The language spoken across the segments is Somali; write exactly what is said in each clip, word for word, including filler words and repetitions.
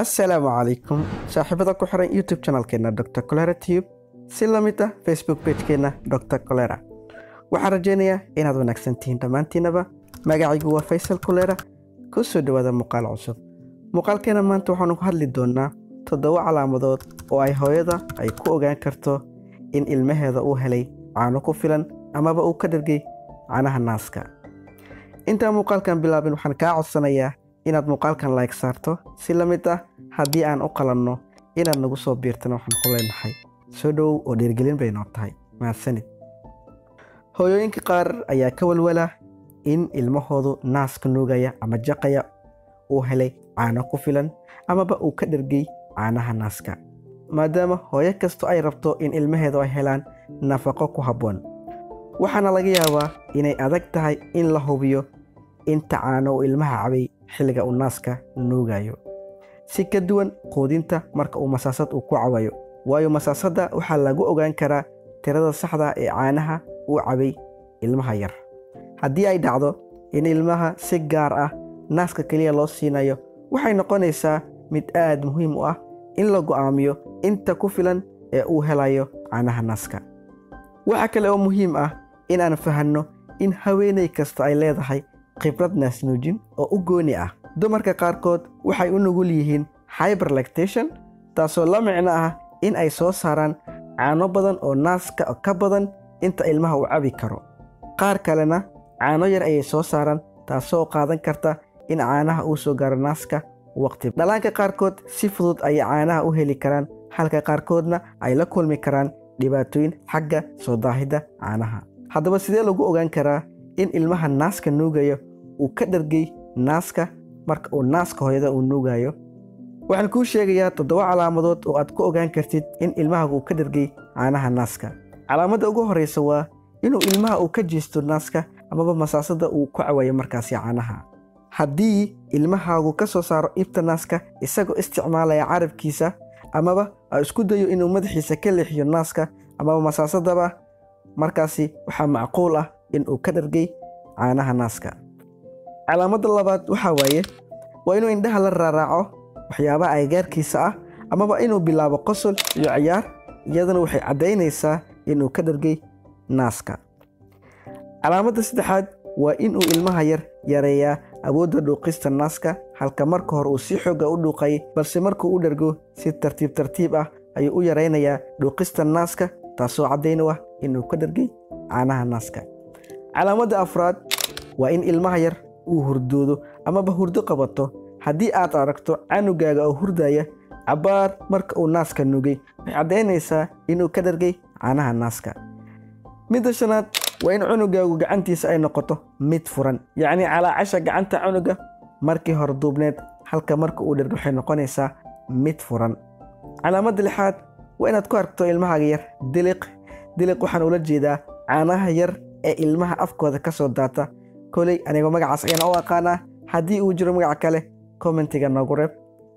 السلام عليكم صاحبتك وحرين يوتيوب شانل كنا دكتور كوليرا تيوب سلامته فيسبوك بيج كنا دكتور كوليرا وحرجينيا إن هذا نكسنتين تمانتين با مقاعي هو فيصل كوليرا كسر دوّد مقال عصب مقال كنا ما أنتو حنو هل الدنيا تدور على مضاد وأي هيدا أي كو جان كرتو إن المه هذا أو هلي عنو كفلا أما بقو كدرجي عنها الناس كا أنت مقال كان بلا بين وحنكاع الصنايع inaad muuqaalkan like saarto si la mid ah haddii aan u qalanno inaad nagu soo biirtana waxaan ku leenahay soo dhow oo dhiirgelin bay noo tahay mahadsanid hooyooyinka qaar ayaa ka walwala in ilmahoodu naaska nuugaya ama jaqaya uu helay caano ku filan amaba uu ka dhargay caanaha naaska maadaama hooyo kasto ay rabto in ilmaheedu ay helaan nafaqo ku habboon waxaana laga yaabaa inay adag tahay in la hubiyo inta caano uu ilmaha cabay xilliga uu naaska nuugayo si ka duwan quudinta marka uu masaasad uu ku cawayo waayo masaasada waxa lagu ogaan karaa tirada saxda ee caanaha uu cabay ilmaha yar haddii ay dhacdo in ilmaha si gaar ah naaska kaliya loo siinayo waxay noqonaysaa mid aad muhiim u ah in la go'aamiyo inta ku filan ee uu helayo caanaha naaska waxa kale oo muhiim ah in aan fahanno in haweeney kasta ay leedahay khibrad naas nuujin oo u gooni ah dumarka qaarkood waxay u nugul yihiin hyperlactation taasoo la macno ah in ay soo saaraan caano badan oo naaska ka badan inta ilmaha uu cabi karo qaar kalena caano yar ayay soo saaraan taasoo qaadan karta in caanaha uu soo gaaro naaska waqti dhalaanka qaarkood si fudud ayay caanaha u heli karaan halka qaarkoodna ay la kulmi karaan dhibaatooyin xagga soo daahida caanaha haddaba sidee lagu ogaan karaa in ilmaha naaska nuugayo uu ka dhargay naaska marka uu naaska hooyada uu nuugayo waxaan ku sheegayaa toddoba calaamadood oo aad ku ogaan kartid in ilmaha uu ka dhargay caanaha naaska calaamada ugu horeysa waa inuu ilmaha uu ka jiisto naaska ama masaasada uu ku cawayo markaas caanaha haddii ilmahaagu ka soo saaro ibta naaska isagoo isticmaalaya carabkiisa amaba isku dayo inuu madaxiisa ka leexiyo naaska ama masaasadaba markaas waxa macquul ah in uu ka dhargay caanaha naaska calaamada labaad waxa waaye waa inuu indhaha la raaco waxyaabaha ay gaarkiisa ah ama inuu bilaabo qosol iyo ciyaar iyadana waxay cadeynaysaa in uu ka dhargay naaska calaamada saddexaad waa in uu ilmaha yar yareeyaa awoodda dhuuqista naaska halka marka hore uu si xoog u dhuuqay balse marka uu dhargo si tartiib tartiib ah ayuu u yareynayaa dhuuqista naaska taasoo cadeynaysa in uu ka dhargay caanaha naaska calaamada afraad waa in ilmaha yar uu hurdoodo ama ba hurdo qabato haddii aad aragto canugaaga oo hurdaya cabaar marka uu naaska nugay waxay cadeynaysaa inuu ka dhargay caanaha naaska midda shanaad waa in cunugaagu gacantiisa ay noqoto mid furan yacni calaacasha gacanta cunuga markii hore duubneed halka marka uu dhargo waxay noqonaysaa mid furan calaamada lixaad waa inaad ku aragto ilmahaaga yar diliq diliq waxaan ula jeedaa caanaha yar ee ilmaha afkooda ka soo daata koley aniga magacaas ayaan u aqaanaa haddii uu jiro magac kale kommentiga noogu reeb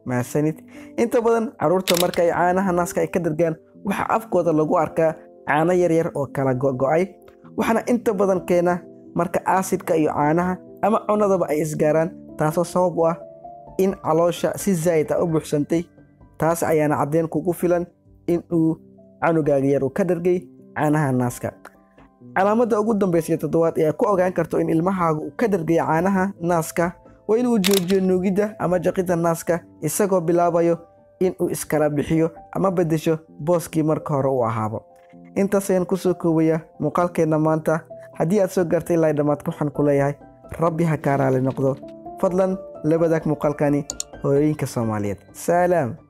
mahadsanid inta badan caruurta marka ay caanaha naaska ay ka dhargaan waxaa afkooda lagu arkaa caano yaryar oo kala go-go'ay waxaana inta badan keena marka aasidka iyo caanaha ama cunadaba ay isgaaraan taasoo sabab u ah in caloosha si zaa'id ah u buuxsantay taas ayaana caddeyn kugu filan in uu canugaaga yar uu ka dhargay caanaha naaska calaamada ugu dambeysay toddobaad ee ku ogaan karto in ilmahaagu uu ka dhargay caanaha naaska waa inuu joojiyo nuugida ama jaqida naaska isagoo bilaabayo in uu iskala bixiyo ama bedesho booskii marka hore uu ahaabo intaas ayaan kusoo koobaya muuqaalkeena maanta haddii aad soo gartay ilaa dhammaadka waxaan ku leeyahay rabbi ha kaa raali noqdo fadlan la wadaag muuqaalkani hooyooyinka soomaaliyeed salaam